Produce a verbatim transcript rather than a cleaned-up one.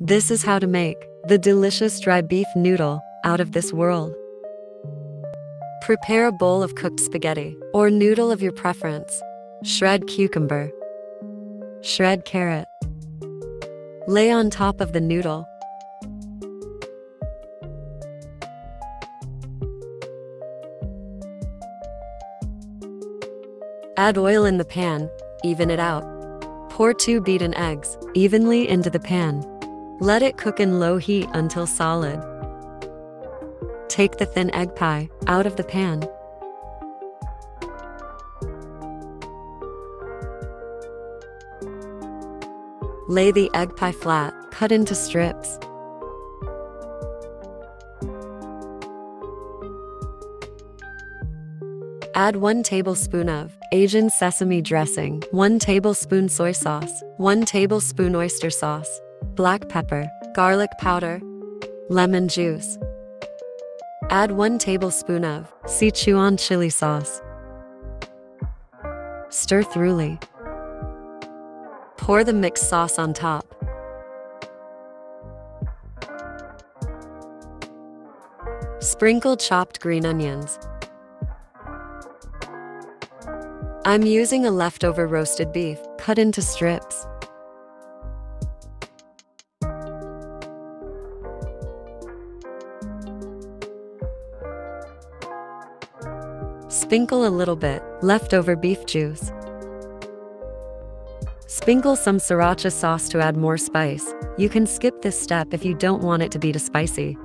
This is how to make the delicious dry beef noodle out of this world. Prepare a bowl of cooked spaghetti or noodle of your preference. Shred cucumber. Shred carrot. Lay on top of the noodle. Add oil in the pan, even it out. Pour two beaten eggs evenly into the pan. Let it cook in low heat until solid. Take the thin egg pie out of the pan. Lay the egg pie flat, cut into strips. Add one tablespoon of Asian sesame dressing, one tablespoon soy sauce, one tablespoon oyster sauce, black pepper, garlic powder, lemon juice. Add one tablespoon of Sichuan chili sauce. Stir thoroughly. Pour the mixed sauce on top. Sprinkle chopped green onions. I'm using a leftover roasted beef, cut into strips. Sprinkle a little bit leftover beef juice. Sprinkle some sriracha sauce to add more spice. You can skip this step if you don't want it to be too spicy.